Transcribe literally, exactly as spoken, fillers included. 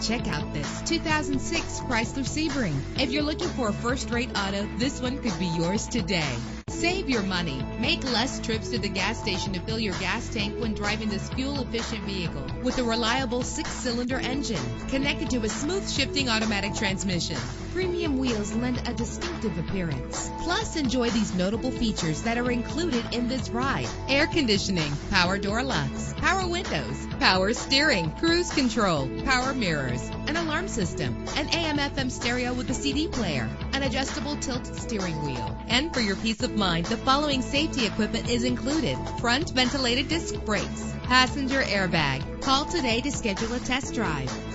Check out this two thousand six Chrysler Sebring. If you're looking for a first-rate auto, this one could be yours today. Save your money. Make less trips to the gas station to fill your gas tank when driving this fuel-efficient vehicle with a reliable six-cylinder engine connected to a smooth shifting automatic transmission. Premium wheels lend a distinctive appearance. Plus, enjoy these notable features that are included in this ride: air conditioning, power door locks, power windows, power steering, cruise control, power mirrors, an alarm system, an A M F M stereo with a C D player, an adjustable tilt steering wheel. And for your peace of mind, the following safety equipment is included: front ventilated disc brakes, passenger airbag. Call today to schedule a test drive.